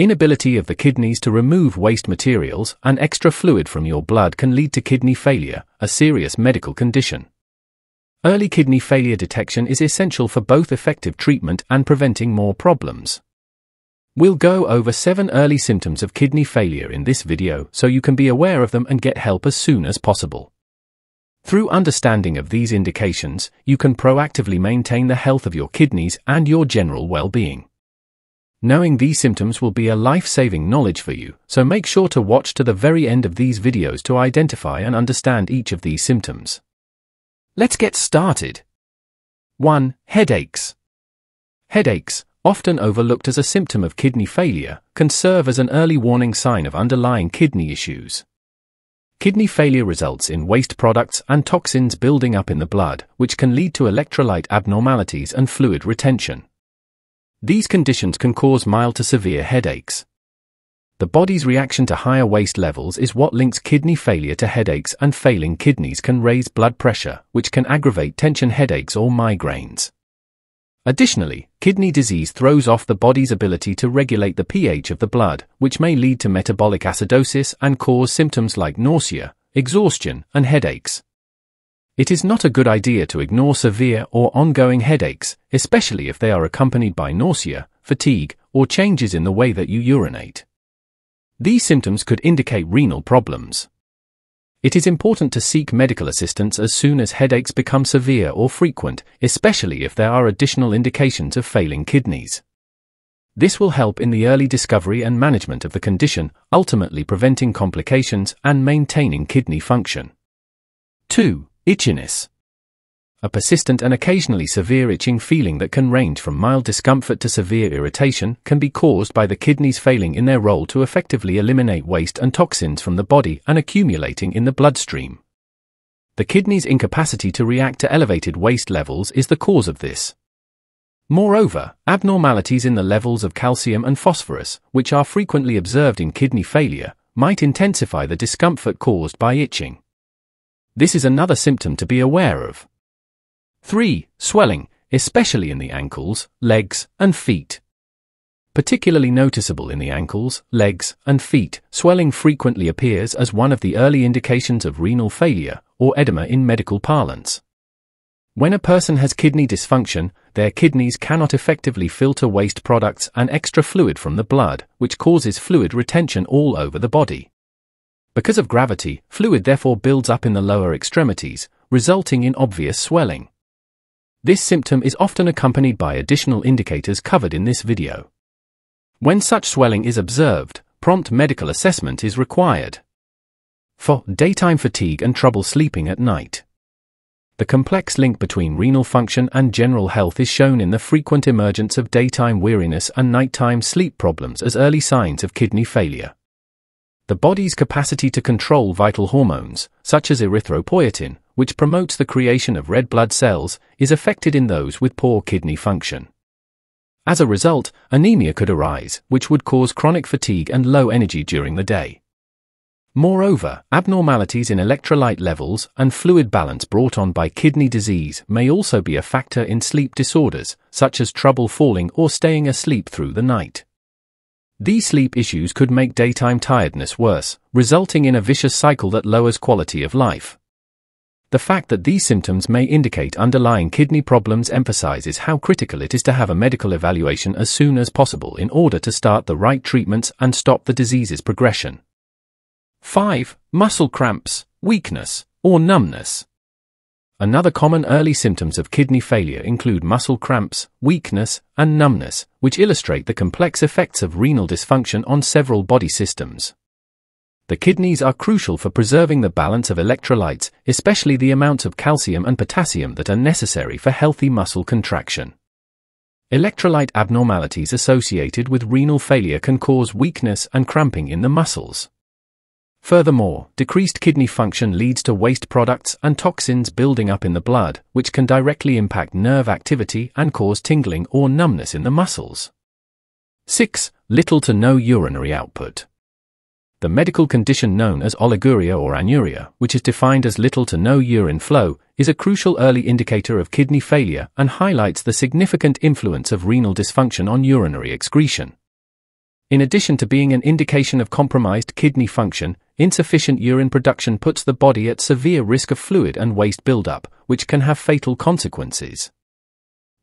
Inability of the kidneys to remove waste materials and extra fluid from your blood can lead to kidney failure, a serious medical condition. Early kidney failure detection is essential for both effective treatment and preventing more problems. We'll go over 7 early symptoms of kidney failure in this video so you can be aware of them and get help as soon as possible. Through understanding of these indications, you can proactively maintain the health of your kidneys and your general well-being. Knowing these symptoms will be a life-saving knowledge for you, so make sure to watch to the very end of these videos to identify and understand each of these symptoms. Let's get started. 1. Headaches. Headaches, often overlooked as a symptom of kidney failure, can serve as an early warning sign of underlying kidney issues. Kidney failure results in waste products and toxins building up in the blood, which can lead to electrolyte abnormalities and fluid retention. These conditions can cause mild to severe headaches. The body's reaction to higher waste levels is what links kidney failure to headaches, and failing kidneys can raise blood pressure, which can aggravate tension headaches or migraines. Additionally, kidney disease throws off the body's ability to regulate the pH of the blood, which may lead to metabolic acidosis and cause symptoms like nausea, exhaustion, and headaches. It is not a good idea to ignore severe or ongoing headaches, especially if they are accompanied by nausea, fatigue, or changes in the way that you urinate. These symptoms could indicate renal problems. It is important to seek medical assistance as soon as headaches become severe or frequent, especially if there are additional indications of failing kidneys. This will help in the early discovery and management of the condition, ultimately preventing complications and maintaining kidney function. 2. Itchiness. A persistent and occasionally severe itching feeling that can range from mild discomfort to severe irritation can be caused by the kidneys failing in their role to effectively eliminate waste and toxins from the body and accumulating in the bloodstream. The kidneys' incapacity to react to elevated waste levels is the cause of this. Moreover, abnormalities in the levels of calcium and phosphorus, which are frequently observed in kidney failure, might intensify the discomfort caused by itching. This is another symptom to be aware of. 3. Swelling, especially in the ankles, legs, and feet. Particularly noticeable in the ankles, legs, and feet, swelling frequently appears as one of the early indications of renal failure, or edema in medical parlance. When a person has kidney dysfunction, their kidneys cannot effectively filter waste products and extra fluid from the blood, which causes fluid retention all over the body. Because of gravity, fluid therefore builds up in the lower extremities, resulting in obvious swelling. This symptom is often accompanied by additional indicators covered in this video. When such swelling is observed, prompt medical assessment is required. 4. Daytime fatigue and trouble sleeping at night. The complex link between renal function and general health is shown in the frequent emergence of daytime weariness and nighttime sleep problems as early signs of kidney failure. The body's capacity to control vital hormones, such as erythropoietin, which promotes the creation of red blood cells, is affected in those with poor kidney function. As a result, anemia could arise, which would cause chronic fatigue and low energy during the day. Moreover, abnormalities in electrolyte levels and fluid balance brought on by kidney disease may also be a factor in sleep disorders, such as trouble falling or staying asleep through the night. These sleep issues could make daytime tiredness worse, resulting in a vicious cycle that lowers quality of life. The fact that these symptoms may indicate underlying kidney problems emphasizes how critical it is to have a medical evaluation as soon as possible in order to start the right treatments and stop the disease's progression. 5. Muscle cramps, weakness, or numbness. Another common early symptoms of kidney failure include muscle cramps, weakness, and numbness, which illustrate the complex effects of renal dysfunction on several body systems. The kidneys are crucial for preserving the balance of electrolytes, especially the amounts of calcium and potassium that are necessary for healthy muscle contraction. Electrolyte abnormalities associated with renal failure can cause weakness and cramping in the muscles. Furthermore, decreased kidney function leads to waste products and toxins building up in the blood, which can directly impact nerve activity and cause tingling or numbness in the muscles. 6. Little to no urinary output. The medical condition known as oliguria or anuria, which is defined as little to no urine flow, is a crucial early indicator of kidney failure and highlights the significant influence of renal dysfunction on urinary excretion. In addition to being an indication of compromised kidney function, insufficient urine production puts the body at severe risk of fluid and waste buildup, which can have fatal consequences.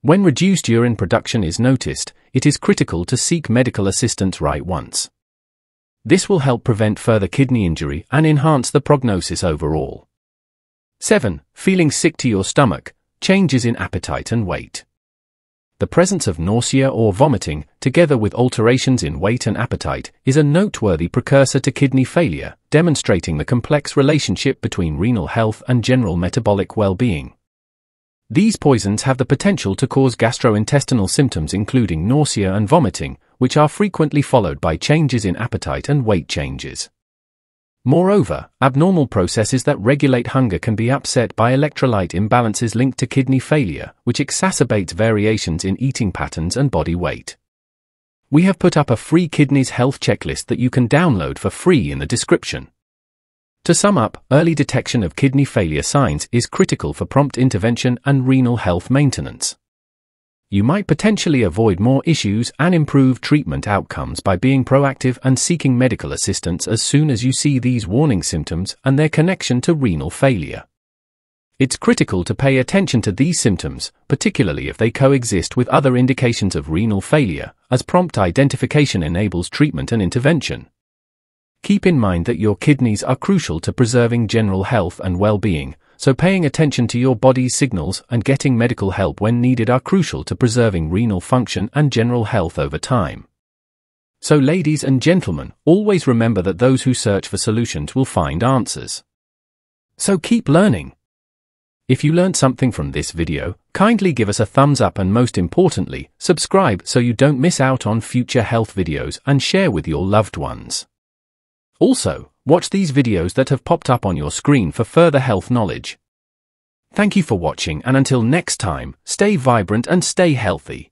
When reduced urine production is noticed, it is critical to seek medical assistance right once. This will help prevent further kidney injury and enhance the prognosis overall. 7. Feeling sick to your stomach, changes in appetite and weight. The presence of nausea or vomiting, together with alterations in weight and appetite, is a noteworthy precursor to kidney failure, demonstrating the complex relationship between renal health and general metabolic well-being. These poisons have the potential to cause gastrointestinal symptoms including nausea and vomiting, which are frequently followed by changes in appetite and weight changes. Moreover, abnormal processes that regulate hunger can be upset by electrolyte imbalances linked to kidney failure, which exacerbates variations in eating patterns and body weight. We have put up a free kidneys health checklist that you can download for free in the description. To sum up, early detection of kidney failure signs is critical for prompt intervention and renal health maintenance. You might potentially avoid more issues and improve treatment outcomes by being proactive and seeking medical assistance as soon as you see these warning symptoms and their connection to renal failure. It's critical to pay attention to these symptoms, particularly if they coexist with other indications of renal failure, as prompt identification enables treatment and intervention. Keep in mind that your kidneys are crucial to preserving general health and well-being, so paying attention to your body's signals and getting medical help when needed are crucial to preserving renal function and general health over time. So ladies and gentlemen, always remember that those who search for solutions will find answers. So keep learning. If you learned something from this video, kindly give us a thumbs up and most importantly, subscribe so you don't miss out on future health videos and share with your loved ones. Also, watch these videos that have popped up on your screen for further health knowledge. Thank you for watching and until next time, stay vibrant and stay healthy.